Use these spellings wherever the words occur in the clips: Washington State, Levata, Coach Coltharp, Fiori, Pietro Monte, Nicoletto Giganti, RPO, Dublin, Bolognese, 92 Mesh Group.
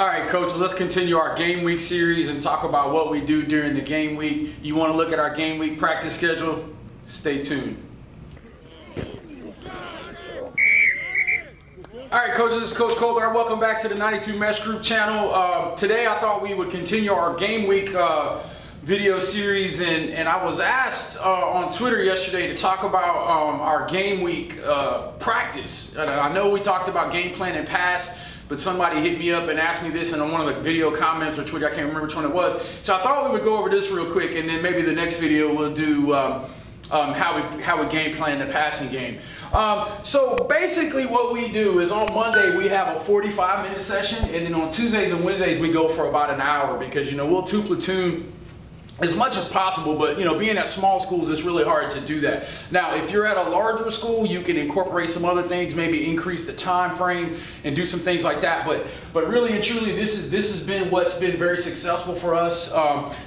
All right, Coach, let's continue our game week series and talk about what we do during the game week. You want to look at our game week practice schedule? Stay tuned. All right, coaches, this is Coach Coltharp. Welcome back to the 92 Mesh Group channel. Today I thought we would continue our game week video series, and I was asked on Twitter yesterday to talk about our game week practice. And I know we talked about game plan and pass, but somebody hit me up and asked me this in one of the video comments or Twitter, I can't remember which one it was. So I thought we would go over this real quick, and then maybe the next video we'll do how we game plan the passing game. So basically what we do is on Monday we have a 45-minute session, and then on Tuesdays and Wednesdays we go for about an hour because, you know, we'll two platoon as much as possible, but, you know, being at small schools, it's really hard to do that. Now, if you're at a larger school, you can incorporate some other things, maybe increase the time frame and do some things like that. But really and truly, this has been what's been very successful for us.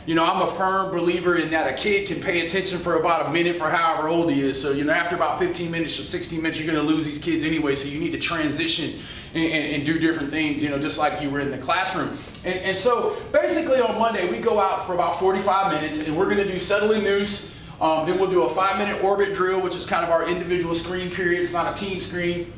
You know, I'm a firm believer in that a kid can pay attention for about a minute for however old he is. So, you know, after about 15 minutes or 16 minutes, you're going to lose these kids anyway. So you need to transition and do different things, you know, just like you were in the classroom. And so basically on Monday, we go out for about 45 minutes, and we're going to do settling noose. Then we'll do a 5-minute orbit drill, which is kind of our individual screen period. It's not a team screen.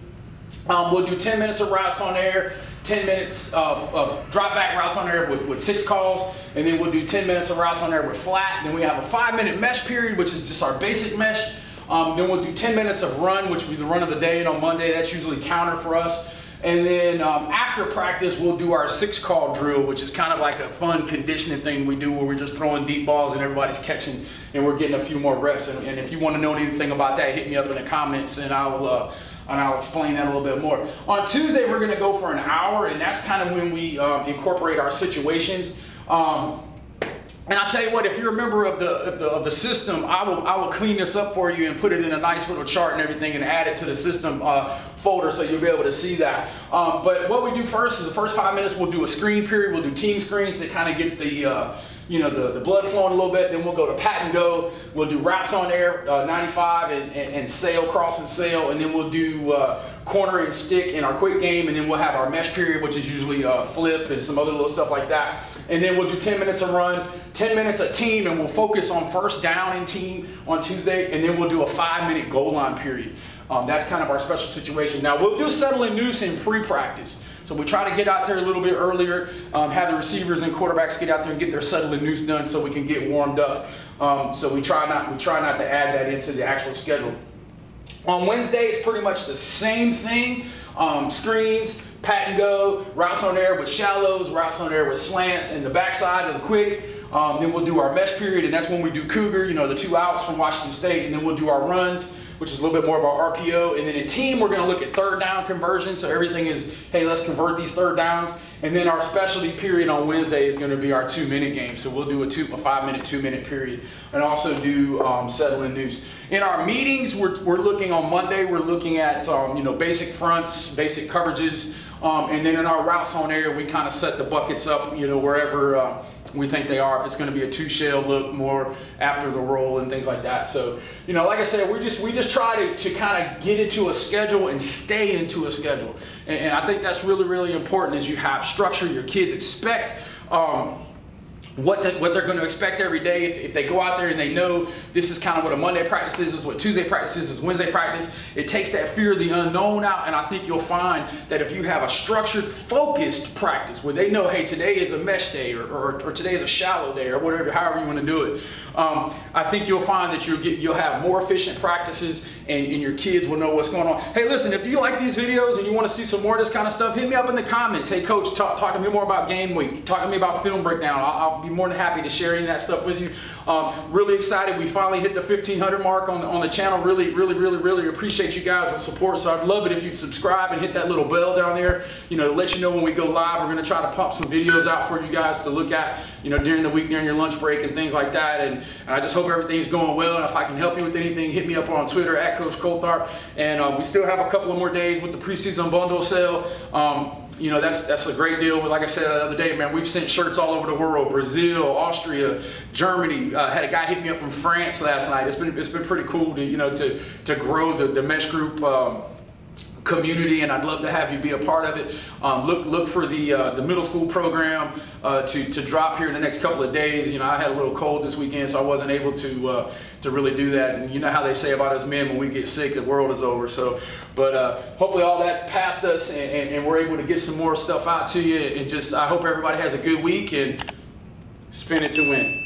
We'll do 10 minutes of routes on air, 10 minutes of drop back routes on air with 6 calls, and then we'll do 10 minutes of routes on air with flat. Then we have a 5-minute mesh period, which is just our basic mesh. Then we'll do 10 minutes of run, which will be the run of the day, and on Monday that's usually counter for us. And then after practice, we'll do our 6-call drill, which is kind of like a fun conditioning thing we do where we're just throwing deep balls and everybody's catching, and we're getting a few more reps. And if you want to know anything about that, hit me up in the comments, and I'll explain that a little bit more. On Tuesday, we're going to go for an hour, and that's kind of when we incorporate our situations. And I'll tell you what, if you're a member of the system, I will clean this up for you and put it in a nice little chart and everything and add it to the system folder so you'll be able to see that. But what we do first is the first 5 minutes, we'll do a screen period. We'll do team screens to kind of get the you know, the blood flowing a little bit. Then we'll go to pat and go. We'll do routes on air, 95 and sail, cross and sail. And then we'll do corner and stick in our quick game. And then we'll have our mesh period, which is usually flip and some other little stuff like that. And then we'll do 10 minutes of run, 10 minutes of team, and we'll focus on first down and team on Tuesday. And then we'll do a 5-minute goal line period. That's kind of our special situation. Now, we'll do settling noose in pre-practice. So we try to get out there a little bit earlier, have the receivers and quarterbacks get out there and get their settling noose done so we can get warmed up. So we try not to add that into the actual schedule. On Wednesday, it's pretty much the same thing. Screens, pat and go, routes on air with shallows, routes on air with slants, and the backside of the quick. Then we'll do our mesh period, and that's when we do Cougar, you know, the 2 outs from Washington State, and then we'll do our runs, which is a little bit more of our RPO. And then in team, we're going to look at third down conversion. So everything is, hey, let's convert these third downs. And then our specialty period on Wednesday is going to be our 2-minute game. So we'll do a 5-minute, 2-minute period, and also do settling noose. In our meetings, we're looking on Monday, we're looking at, you know, basic fronts, basic coverages. And then in our routes on air, we kind of set the buckets up, you know, wherever we think they are. If it's going to be a 2-shell look, more after the roll and things like that. So, you know, like I said, we just try to kind of get into a schedule and stay into a schedule. And I think that's really, really important, is you have structure. Your kids expect what they're going to expect every day. If they go out there and they know this is kind of what a Monday practice is what Tuesday practice is Wednesday practice, it takes that fear of the unknown out. And I think you'll find that if you have a structured, focused practice where they know, hey, today is a mesh day or today is a shallow day or whatever, however you want to do it, I think you'll find that you'll have more efficient practices, and your kids will know what's going on. Hey, listen, if you like these videos and you want to see some more of this kind of stuff, hit me up in the comments. Hey, Coach, talk to me more about game week. Talk to me about film breakdown. I'll be more than happy to share any of that stuff with you. Really excited. We finally hit the 1,500 mark on the channel. Really, really, really, really appreciate you guys with support. So I'd love it if you'd subscribe and hit that little bell down there, you know, to let you know when we go live. We're going to try to pump some videos out for you guys to look at, you know, during the week, during your lunch break and things like that. And I just hope everything's going well. And if I can help you with anything, hit me up on Twitter at Coach Coltharp. And we still have a couple of more days with the preseason bundle sale. You know, that's a great deal. But like I said the other day, man, we've sent shirts all over the world. Brazil, Austria, Germany. Had a guy hit me up from France last night. It's been pretty cool to grow the mesh group community, and I'd love to have you be a part of it. Look for the middle school program to drop here in the next couple of days. You know, I had a little cold this weekend, so I wasn't able to really do that. And you know how they say about us men, when we get sick, the world is over. So, but hopefully all that's past us, and we're able to get some more stuff out to you. And just I hope everybody has a good week and spin it to win.